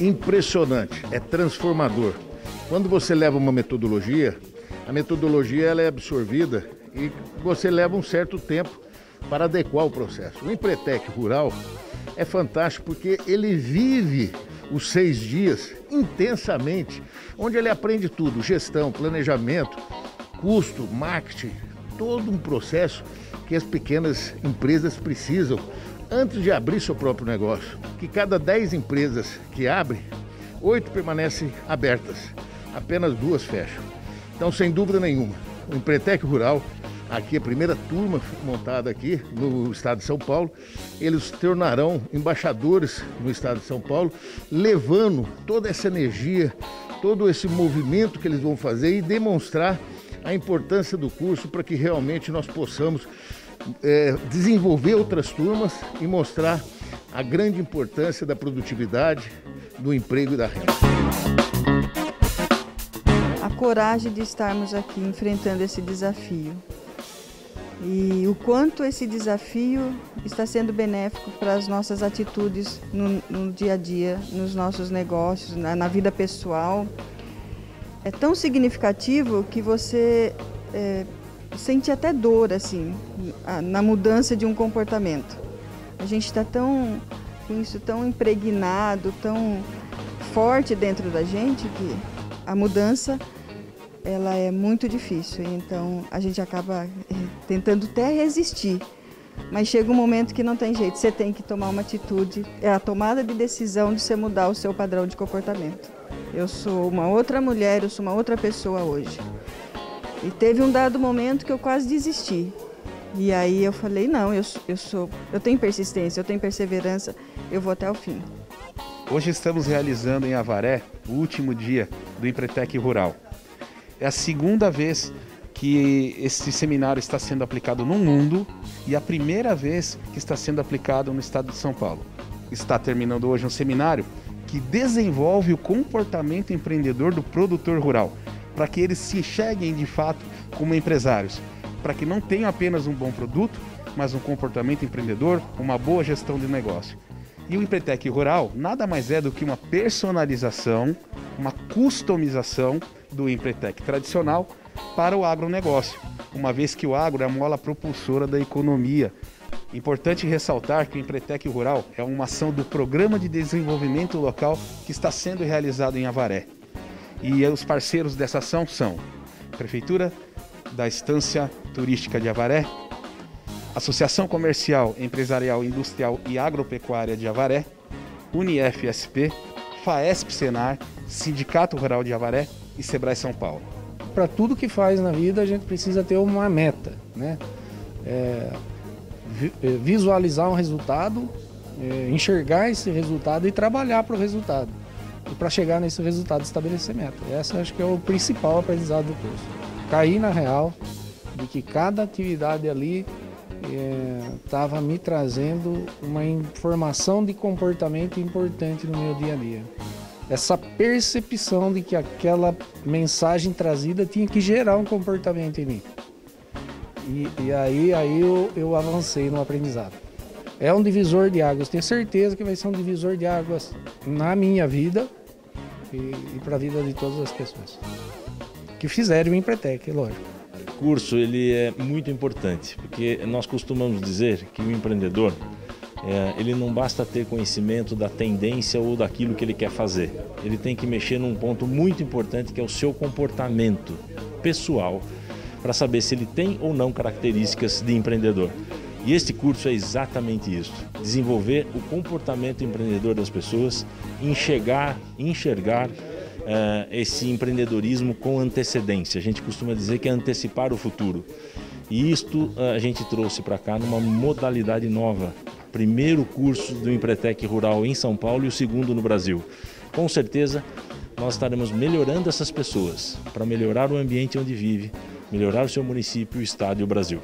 Impressionante, é transformador. Quando você leva uma metodologia, a metodologia ela é absorvida e você leva um certo tempo para adequar o processo. O Empretec Rural é fantástico porque ele vive os 6 dias intensamente, onde ele aprende tudo, gestão, planejamento, custo, marketing, todo um processo que as pequenas empresas precisam antes de abrir seu próprio negócio. Que cada 10 empresas que abrem, 8 permanecem abertas, apenas 2 fecham. Então, sem dúvida nenhuma, o Empretec Rural, aqui a primeira turma montada aqui no estado de São Paulo, eles tornarão embaixadores no estado de São Paulo, levando toda essa energia, todo esse movimento que eles vão fazer e demonstrar a importância do curso para que realmente nós possamos desenvolver outras turmas e mostrar a grande importância da produtividade, do emprego e da renda. A coragem de estarmos aqui enfrentando esse desafio e o quanto esse desafio está sendo benéfico para as nossas atitudes no dia a dia, nos nossos negócios, na vida pessoal. É tão significativo que você sente até dor, assim, na mudança de um comportamento. A gente está tão, com isso, tão impregnado, tão forte dentro da gente, que a mudança, ela é muito difícil. Então, a gente acaba tentando até resistir, mas chega um momento que não tem jeito. Você tem que tomar uma atitude, é a tomada de decisão de você mudar o seu padrão de comportamento. Eu sou uma outra mulher, eu sou uma outra pessoa hoje. E teve um dado momento que eu quase desisti. E aí eu falei, não, eu tenho persistência, eu tenho perseverança, eu vou até o fim. Hoje estamos realizando em Avaré o último dia do Empretec Rural. É a segunda vez que esse seminário está sendo aplicado no mundo e a primeira vez que está sendo aplicado no estado de São Paulo. Está terminando hoje um seminário que desenvolve o comportamento empreendedor do produtor rural, para que eles se enxerguem de fato como empresários, para que não tenham apenas um bom produto, mas um comportamento empreendedor, uma boa gestão de negócio. E o Empretec Rural nada mais é do que uma personalização, uma customização do Empretec tradicional para o agronegócio, uma vez que o agro é a mola propulsora da economia. Importante ressaltar que o Empretec Rural é uma ação do Programa de Desenvolvimento Local que está sendo realizado em Avaré. E os parceiros dessa ação são Prefeitura da Estância Turística de Avaré, Associação Comercial, Empresarial, Industrial e Agropecuária de Avaré, UNIFSP, FAESP-SENAR, Sindicato Rural de Avaré e Sebrae São Paulo. Para tudo que faz na vida a gente precisa ter uma meta, né? Visualizar um resultado, enxergar esse resultado e trabalhar para o resultado. E para chegar nesse resultado, estabelecer meta. Essa acho que é o principal aprendizado do curso. Cair na real de que cada atividade ali estava me trazendo uma informação de comportamento importante no meu dia a dia. Essa percepção de que aquela mensagem trazida tinha que gerar um comportamento em mim. E aí eu avancei no aprendizado. É um divisor de águas, tenho certeza que vai ser um divisor de águas na minha vida e para a vida de todas as pessoas que fizeram o Empretec, lógico. O curso ele é muito importante, porque nós costumamos dizer que o empreendedor, ele não basta ter conhecimento da tendência ou daquilo que ele quer fazer. Ele tem que mexer num ponto muito importante que é o seu comportamento pessoal, para saber se ele tem ou não características de empreendedor. E este curso é exatamente isso, desenvolver o comportamento empreendedor das pessoas, enxergar esse empreendedorismo com antecedência. A gente costuma dizer que é antecipar o futuro. E isto a gente trouxe para cá numa modalidade nova. Primeiro curso do Empretec Rural em São Paulo e o segundo no Brasil. Com certeza nós estaremos melhorando essas pessoas para melhorar o ambiente onde vive, melhorar o seu município, o estado e o Brasil.